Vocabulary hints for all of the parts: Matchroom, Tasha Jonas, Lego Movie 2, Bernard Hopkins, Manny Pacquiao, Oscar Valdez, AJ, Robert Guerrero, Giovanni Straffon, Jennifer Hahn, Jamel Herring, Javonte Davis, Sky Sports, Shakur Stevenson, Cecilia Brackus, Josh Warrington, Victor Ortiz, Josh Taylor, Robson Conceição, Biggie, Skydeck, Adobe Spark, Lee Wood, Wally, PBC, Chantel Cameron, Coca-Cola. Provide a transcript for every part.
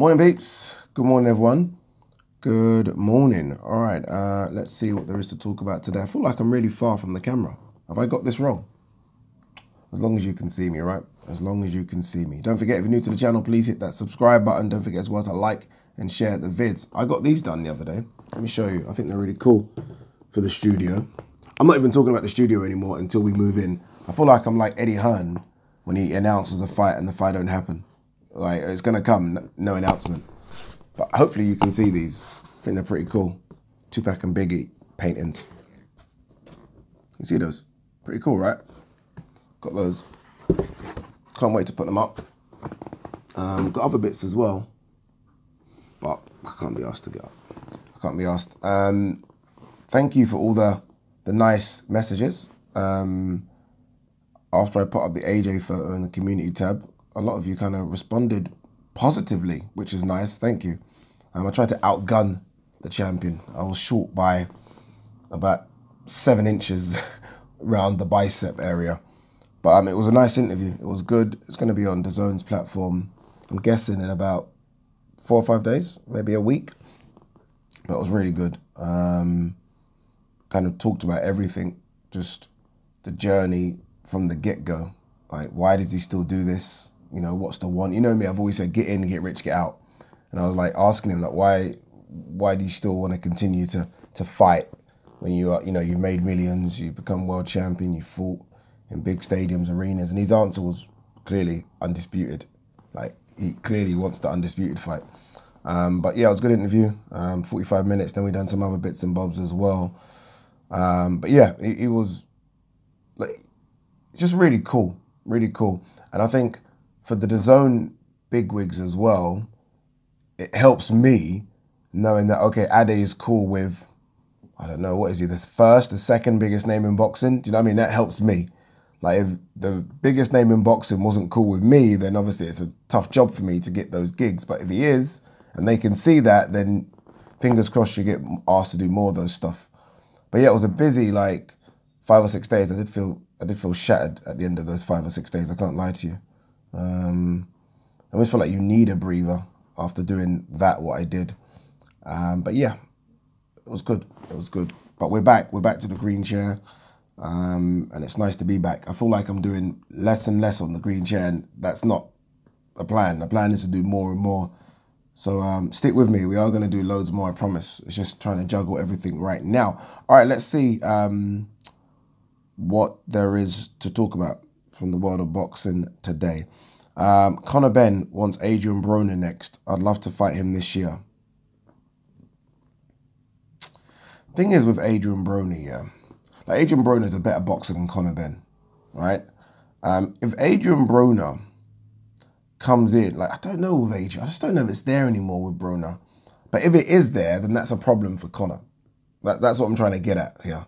Morning, peeps. Good morning, everyone. Good morning. All right, let's see what there is to talk about today. I feel like I'm really far from the camera. Have I got this wrong? As long as you can see me, right? As long as you can see me. Don't forget, if you're new to the channel, please hit that subscribe button. Don't forget as well to like and share the vids. I got these done the other day. Let me show you. I think they're really cool for the studio. I'm not even talking about the studio anymore until we move in. I feel like I'm like Eddie Hearn when he announces a fight and the fight don't happen. Like, it's going to come, no announcement. But hopefully you can see these. I think they're pretty cool. Tupac and Biggie paintings. You see those? Pretty cool, right? Got those. Can't wait to put them up. Got other bits as well. But I can't be asked to get up. I can't be asked. Thank you for all the nice messages. After I put up the AJ photo in the community tab, a lot of you kind of responded positively, which is nice. Thank you. I tried to outgun the champion. I was short by about 7 inches around the bicep area. But it was a nice interview. It was good. It's going to be on DAZN's platform, I'm guessing, in about 4 or 5 days, maybe a week. But it was really good. Kind of talked about everything, just the journey from the get-go. Like, why does he still do this? You know, what's the one? You know me, I've always said, get in, get rich, get out. And I was like asking him, like, why do you still want to continue to fight when you are, you know, you've made millions, you've become world champion, you fought in big stadiums, arenas, and his answer was clearly undisputed. Like, he clearly wants the undisputed fight. But yeah, it was a good interview, 45 minutes, then we done some other bits and bobs as well. But yeah, it was like, just really cool, really cool. And I think for the DAZN bigwigs as well, it helps me knowing that, okay, Ade is cool with, I don't know, what is he, the second biggest name in boxing? Do you know what I mean? That helps me. Like, if the biggest name in boxing wasn't cool with me, then obviously it's a tough job for me to get those gigs. But if he is, and they can see that, then fingers crossed you get asked to do more of those stuff. But yeah, it was a busy, like, 5 or 6 days. I did feel shattered at the end of those 5 or 6 days. I can't lie to you. I always feel like you need a breather after doing that, what I did. But yeah, it was good. It was good. But we're back. We're back to the green chair. And it's nice to be back. I feel like I'm doing less and less on the green chair, and that's not a plan. The plan is to do more and more. So stick with me. We are going to do loads more, I promise. It's just trying to juggle everything right now. All right, let's see what there is to talk about from the world of boxing today. Conor Benn wants Adrian Broner next. I'd love to fight him this year. Thing is with Adrian Broner, yeah. Like, Adrian Broner is a better boxer than Conor Benn, right? If Adrian Broner comes in, like, I don't know with Adrian, I just don't know if it's there anymore with Broner. But if it is there, then that's a problem for Conor. That's what I'm trying to get at here.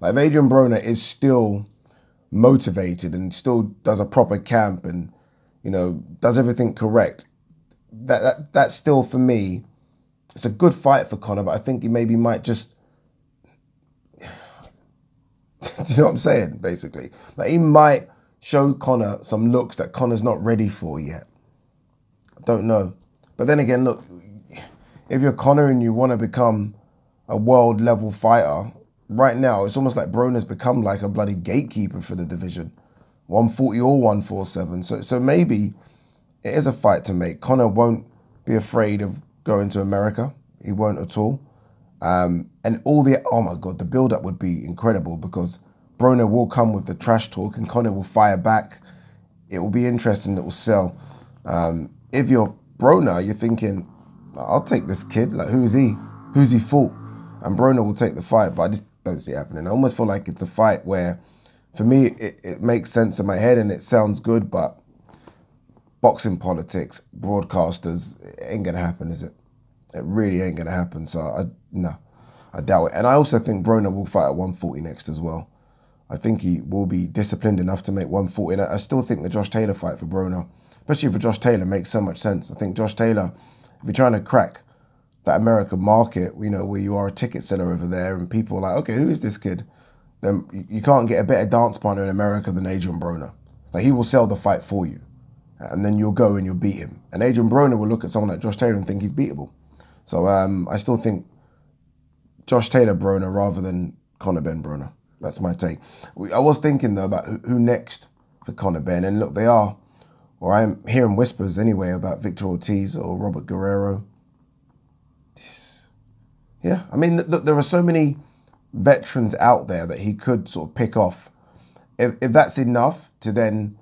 Like, if Adrian Broner is still motivated and still does a proper camp and, you know, does everything correct, that's still, for me, it's a good fight for Conor, but I think he maybe might just... Do you know what I'm saying, basically? Like, he might show Conor some looks that Conor's not ready for yet. I don't know. But then again, look, if you're Conor and you want to become a world-level fighter, right now, it's almost like Broner's become like a bloody gatekeeper for the division. 140 or 147. So maybe it is a fight to make. Conor won't be afraid of going to America. He won't at all. And all the, oh my God, the build-up would be incredible because Broner will come with the trash talk and Conor will fire back. It will be interesting. It will sell. If you're Broner, you're thinking, I'll take this kid. Like, who's he? Who's he for? And Broner will take the fight, but I just don't see it happening. I almost feel like it's a fight where, for me, it makes sense in my head and it sounds good, but boxing politics, broadcasters, it ain't going to happen, is it? It really ain't going to happen. So, no, I doubt it. And I also think Broner will fight at 140 next as well. I think he will be disciplined enough to make 140. And I still think the Josh Taylor fight for Broner, especially for Josh Taylor, makes so much sense. I think Josh Taylor, if you're trying to crack that American market, you know, where you are a ticket seller over there and people are like, okay, who is this kid? Then you can't get a better dance partner in America than Adrian Broner. Like, he will sell the fight for you. and then you'll go and you'll beat him. And Adrian Broner will look at someone like Josh Taylor and think he's beatable. So I still think Josh Taylor Broner rather than Conor Benn Broner. That's my take. I was thinking though about who next for Conor Benn, and look, they are, or I'm hearing whispers anyway about Victor Ortiz or Robert Guerrero. Yeah, I mean, there are so many veterans out there that he could sort of pick off. If that's enough to then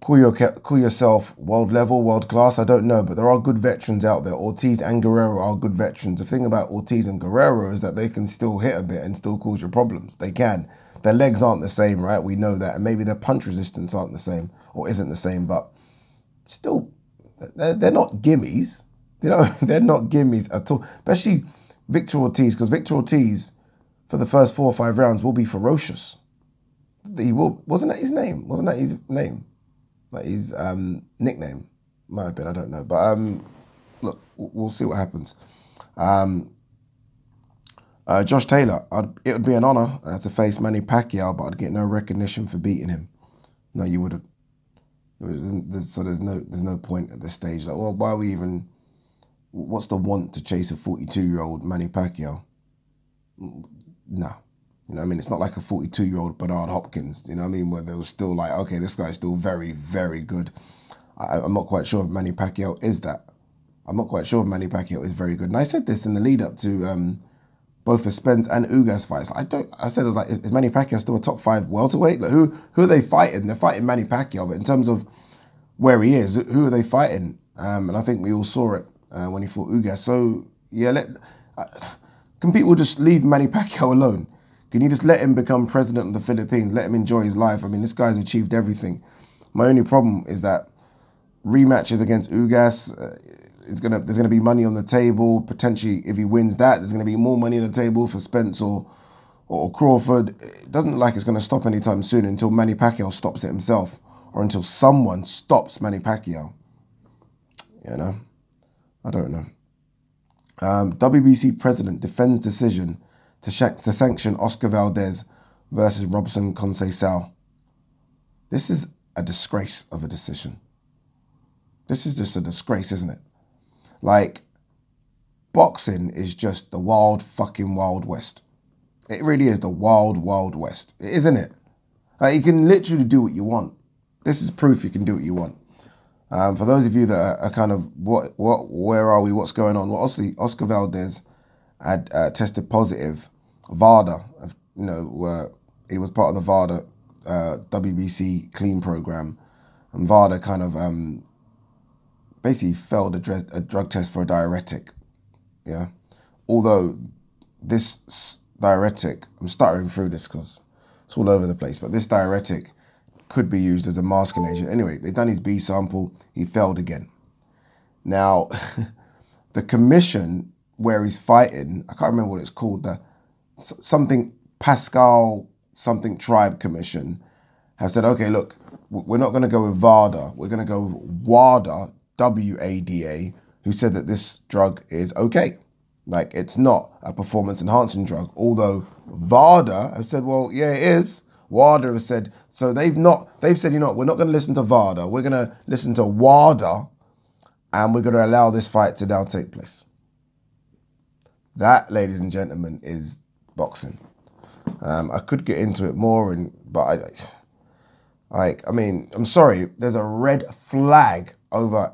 call yourself world level, world class, I don't know, but there are good veterans out there. Ortiz and Guerrero are good veterans. The thing about Ortiz and Guerrero is that they can still hit a bit and still cause you problems. They can. Their legs aren't the same, right? We know that. And maybe their punch resistance aren't the same or isn't the same, but still, they're not gimmies. You know, they're not gimmies at all, especially Victor Ortiz, because Victor Ortiz, for the first 4 or 5 rounds, will be ferocious. He will. Wasn't that his name? Wasn't that his name? Like his nickname? Might have been, I don't know. But look, we'll see what happens. Josh Taylor, it would be an honor to face Manny Pacquiao, but I'd get no recognition for beating him. No, you would have. So there's no point at this stage. Like, well, why are we even? What's the want to chase a 42-year-old Manny Pacquiao? No. You know what I mean? It's not like a 42-year-old Bernard Hopkins, you know what I mean? Where they were still like, okay, this guy's still very, very good. I'm not quite sure if Manny Pacquiao is that. I'm not quite sure if Manny Pacquiao is very good. And I said this in the lead-up to both the Spence and Ugas fights. I said, is Manny Pacquiao still a top 5 welterweight? Like, who are they fighting? They're fighting Manny Pacquiao, but in terms of where he is, who are they fighting? And I think we all saw it. When he fought Ugas. So, yeah, can people just leave Manny Pacquiao alone? Can you just let him become president of the Philippines? Let him enjoy his life? I mean, this guy's achieved everything. My only problem is that rematches against Ugas, there's going to be money on the table. Potentially, if he wins that, there's going to be more money on the table for Spence or Crawford. It doesn't look like it's going to stop anytime soon until Manny Pacquiao stops it himself or until someone stops Manny Pacquiao. You know? I don't know. WBC president defends decision to sanction Oscar Valdez versus Robson Conceição. This is a disgrace of a decision. This is just a disgrace, isn't it? Like, boxing is just the wild fucking Wild West. It really is the wild, Wild West, isn't it? Like, you can literally do what you want. This is proof you can do what you want. For those of you that are kind of, where are we, what's going on? Well, obviously, Oscar Valdez had tested positive. VADA, you know, he was part of the VADA WBC clean program. And VADA kind of basically failed a drug test for a diuretic. Yeah. Although this diuretic, I'm stuttering through this because it's all over the place, but this diuretic could be used as a masking agent. Anyway, they've done his B sample. He failed again. Now, the commission where he's fighting, I can't remember what it's called, the something Pascal something tribe commission, have said, okay, look, we're not going to go with VADA. We're going to go with WADA, W-A-D-A, who said that this drug is okay. Like, it's not a performance-enhancing drug. Although VADA have said, well, yeah, it is. WADA has said, so they've said, you know, we're not going to listen to VADA. We're going to listen to WADA, and we're going to allow this fight to now take place. That, ladies and gentlemen, is boxing. I could get into it more, but I mean, I'm sorry. There's a red flag over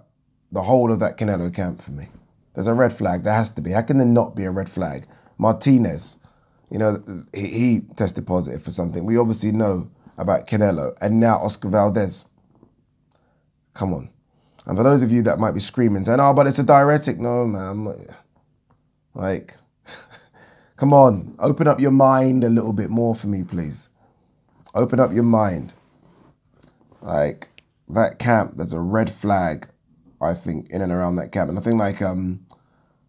the whole of that Canelo camp for me. There's a red flag. There has to be. How can there not be a red flag? Martinez. You know, he tested positive for something. We obviously know about Canelo and now Oscar Valdez. Come on. And for those of you that might be screaming, saying, oh, but it's a diuretic. No, man. Like, come on. Open up your mind a little bit more for me, please. Open up your mind. Like, that camp, there's a red flag, I think, in and around that camp. And I think, like, I'm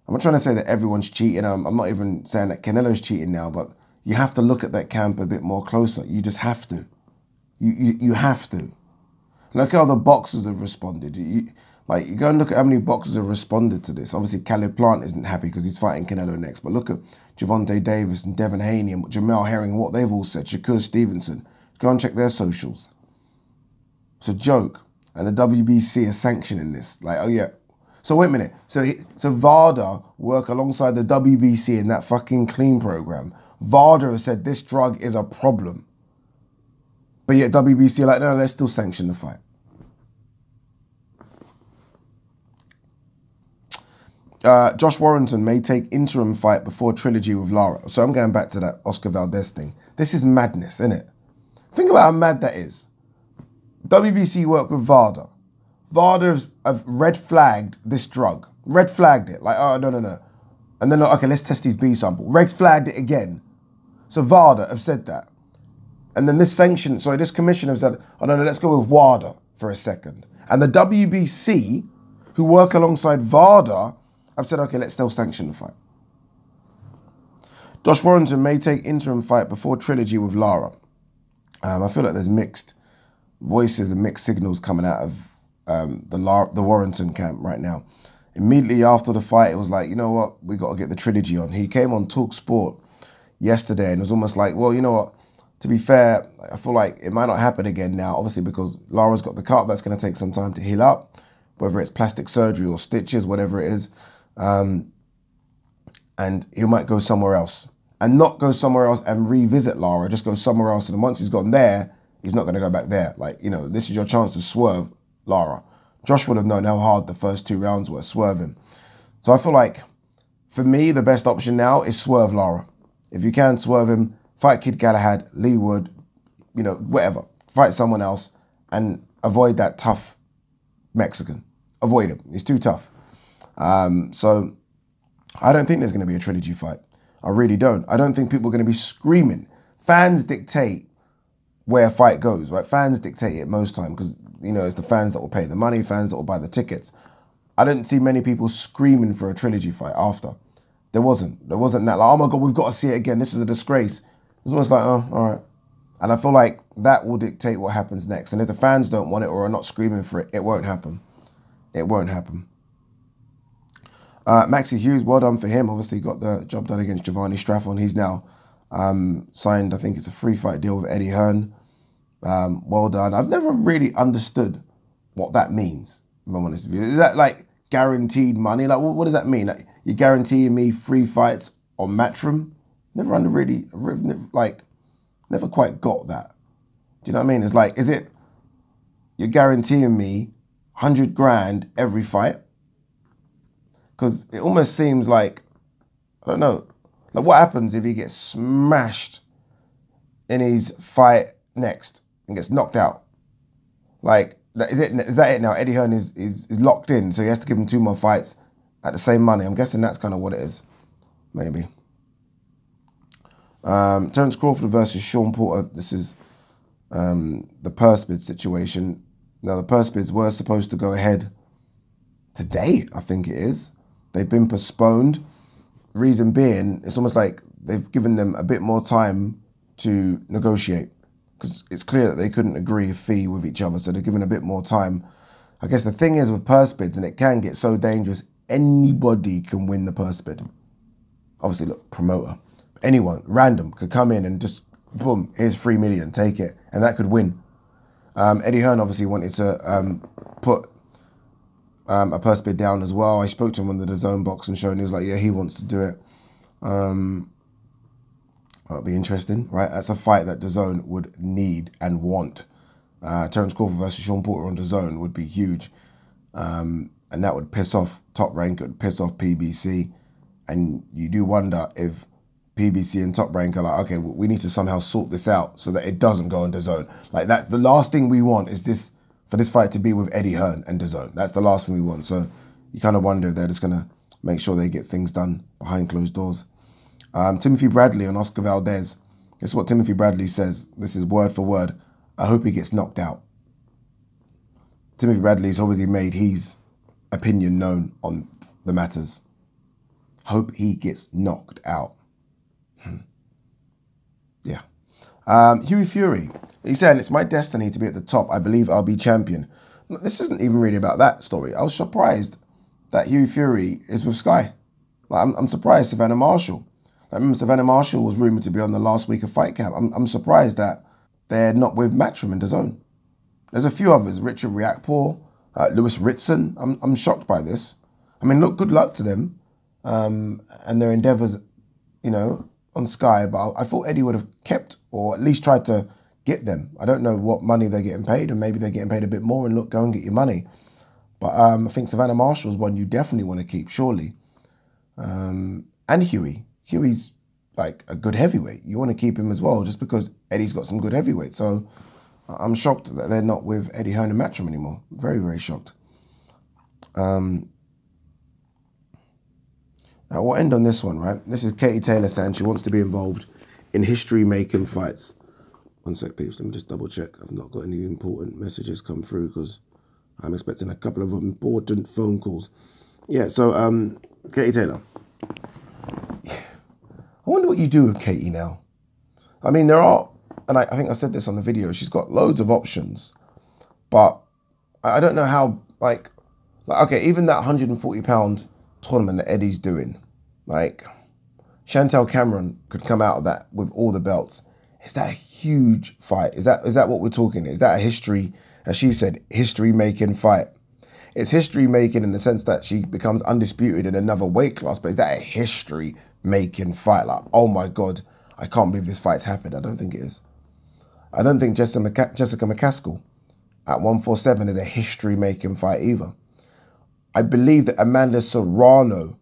not trying to say that everyone's cheating. I'm not even saying that Canelo's cheating now, but you have to look at that camp a bit more closer. You just have to. You have to. Look how the boxers have responded. You go and look at how many boxers have responded to this. Obviously, Caleb Plant isn't happy because he's fighting Canelo next, but look at Javonte Davis and Devin Haney and Jamel Herring, what they've all said, Shakur Stevenson. Go and check their socials. It's a joke. and the WBC are sanctioning this. Like, oh yeah. So wait a minute. So VADA work alongside the WBC in that fucking clean program. VADA has said this drug is a problem. But yet WBC are like, no, let's still sanction the fight. Josh Warrington may take interim fight before trilogy with Lara. So I'm going back to that Oscar Valdez thing. This is madness, isn't it? Think about how mad that is. WBC work with VADA. VADA have red flagged this drug. Red flagged it. Like, oh, no, no, no. And then, okay, let's test his B sample. Red flagged it again. So VADA have said that. And then this sanction, sorry, this commissioner said, oh, no, no, let's go with WADA for a second. And the WBC, who work alongside VADA, have said, okay, let's still sanction the fight. Josh Warrington may take interim fight before trilogy with Lara. I feel like there's mixed voices and mixed signals coming out of the Warrington camp right now. Immediately after the fight, it was like, you know what? We got to get the trilogy on. He came on Talk Sport yesterday and was almost like, well, you know what? To be fair, I feel like it might not happen again now, obviously, because Lara's got the cut. That's going to take some time to heal up, whether it's plastic surgery or stitches, whatever it is. And he might go somewhere else and not go somewhere else and revisit Lara, just go somewhere else. And once he's gone there, he's not going to go back there. Like, you know, this is your chance to swerve Lara. Josh would have known how hard the first two rounds were swerving. So I feel like, for me, the best option now is swerve Lara. If you can swerve him, fight Kid Galahad, Lee Wood, you know, whatever. Fight someone else and avoid that tough Mexican. Avoid him. He's too tough. So I don't think there's going to be a trilogy fight. I really don't. I don't think people are going to be screaming. Fans dictate where a fight goes, right? Fans dictate it most time because, you know, it's the fans that will pay the money, fans that will buy the tickets. I didn't see many people screaming for a trilogy fight after. There wasn't that, like, oh my God, we've got to see it again. This is a disgrace. It was almost like, oh, all right. And I feel like that will dictate what happens next. And if the fans don't want it or are not screaming for it, it won't happen. It won't happen. Maxie Hughes, well done for him. Obviously got the job done against Giovanni Straffon. He's now signed, I think it's a free fight deal with Eddie Hearn. Well done. I've never really understood what that means, if I'm honest with you. Is that like guaranteed money? Like, what does that mean? Like, you're guaranteeing me free fights on Matchroom? Never under really, like, never quite got that. Do you know what I mean? It's like, is it, you're guaranteeing me 100 grand every fight? Because it almost seems like, I don't know, like what happens if he gets smashed in his fight next and gets knocked out? Like, is that it now? Eddie Hearn is locked in, so he has to give him 2 more fights at the same money. I'm guessing that's kind of what it is, maybe. Terence Crawford versus Sean Porter. This is the purse bid situation. Now, the purse bids were supposed to go ahead today, I think it is. They've been postponed. Reason being, it's almost like they've given them a bit more time to negotiate because it's clear that they couldn't agree a fee with each other. So they're given a bit more time. I guess the thing is with purse bids, and it can get so dangerous, anybody can win the purse bid. Obviously, look, promoter, anyone, random, could come in and just, boom, here's 3 million, take it. And that could win. Eddie Hearn obviously wanted to put a purse bid down as well. I spoke to him on the DAZN box and showed him, he was like, yeah, he wants to do it. That'll be interesting, right? That's a fight that DAZN would need and want. Terence Crawford versus Sean Porter on DAZN would be huge. And that would piss off Top Rank, it would piss off PBC. And you do wonder if PBC and Top Rank are like, okay, we need to somehow sort this out so that it doesn't go on DAZN. Like that, the last thing we want is this, for this fight to be with Eddie Hearn and DAZN. That's the last thing we want. So you kind of wonder if they're just going to make sure they get things done behind closed doors. Timothy Bradley and Oscar Valdez. Guess what Timothy Bradley says? This is word for word. I hope he gets knocked out. Timothy Bradley's obviously made his opinion known on the matters. Hope he gets knocked out. Yeah. Hughie Fury. He's saying, it's my destiny to be at the top. I believe I'll be champion. This isn't even really about that story. I was surprised that Hughie Fury is with Sky. Like, I'm surprised Savannah Marshall. I remember Savannah Marshall was rumoured to be on the last week of Fight Camp. I'm surprised that they're not with Matchroom and DAZN. There's a few others, Richard Riakpor, Lewis Ritson. I'm shocked by this. I mean, look, good luck to them and their endeavours, you know, on Sky. But I thought Eddie would have kept or at least tried to get them. I don't know what money they're getting paid, and maybe they're getting paid a bit more, and look, go and get your money. But I think Savannah Marshall is one you definitely want to keep, surely. And Hughie. Hughie's like a good heavyweight. You want to keep him as well, just because Eddie's got some good heavyweights. So I'm shocked that they're not with Eddie Hearn and Matchroom anymore. Very, very shocked. Now we'll end on this one, right? This is Katie Taylor saying she wants to be involved in history-making fights. One sec, peeps. Let me just double check. I've not got any important messages come through because I'm expecting a couple of important phone calls. Yeah, so Katie Taylor. I wonder what you do with Katie now. I mean, there are, and I think I said this on the video, she's got loads of options, but I don't know how, like okay, even that 140-pound tournament that Eddie's doing, like, Chantel Cameron could come out of that with all the belts. Is that a huge fight? Is that what we're talking? Is that a history, as she said, history-making fight? It's history-making in the sense that she becomes undisputed in another weight class, but is that a history-making fight? Like, oh my God, I can't believe this fight's happened. I don't think it is. I don't think Jessica McCaskill at 147 is a history-making fight either. I believe that Amanda Serrano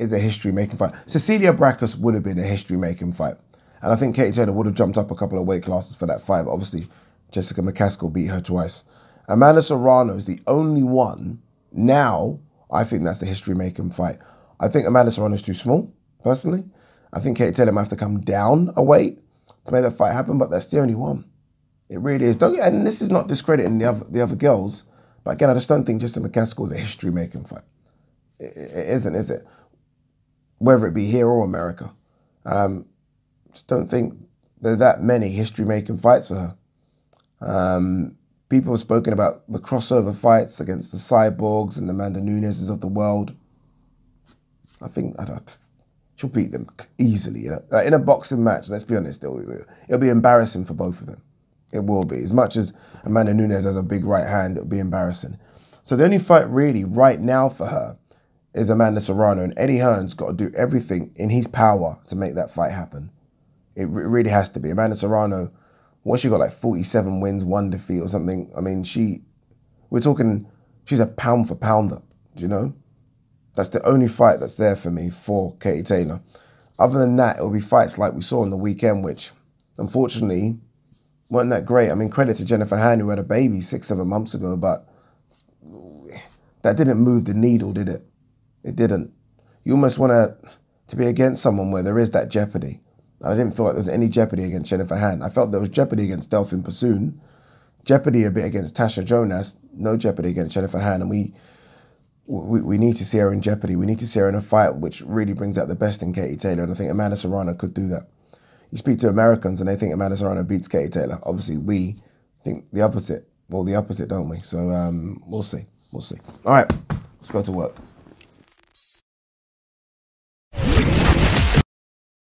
is a history-making fight. Cecilia Brackus would have been a history-making fight. And I think Katie Taylor would have jumped up a couple of weight classes for that fight. But obviously, Jessica McCaskill beat her twice. Amanda Serrano is the only one now. I think that's a history-making fight. I think Amanda Serrano is too small, personally. I think Katie Taylor might have to come down a weight to make that fight happen, but that's the only one. It really is. And this is not discrediting the other girls, but again, I just don't think Jessica McCaskill is a history-making fight. It isn't, is it? Whether it be here or America. Just don't think there are that many history-making fights for her. People have spoken about the crossover fights against the Cyborgs and the Amanda Nuneses of the world. I think she'll beat them easily. You know? Like in a boxing match, let's be honest, it'll be embarrassing for both of them. It will be. As much as Amanda Nunes has a big right hand, it'll be embarrassing. So the only fight really right now for her is Amanda Serrano, and Eddie Hearn's got to do everything in his power to make that fight happen. It really has to be. Amanda Serrano... Once she got like 47 wins, 1 defeat or something, I mean, we're talking, she's a pound for pounder, do you know? That's the only fight that's there for me for Katie Taylor. Other than that, it'll be fights like we saw on the weekend, which unfortunately weren't that great. I mean, credit to Jennifer Hahn, who had a baby 6, 7 months ago, but that didn't move the needle, did it? It didn't. You almost want to be against someone where there is that jeopardy. And I didn't feel like there was any jeopardy against Jennifer Hahn. I felt there was jeopardy against Delphine Passoon, jeopardy a bit against Tasha Jonas, no jeopardy against Jennifer Hahn. And we need to see her in jeopardy. We need to see her in a fight which really brings out the best in Katie Taylor. And I think Amanda Serrano could do that. You speak to Americans and they think Amanda Serrano beats Katie Taylor. Obviously, we think the opposite. Well, the opposite, don't we? So we'll see. All right, let's go to work.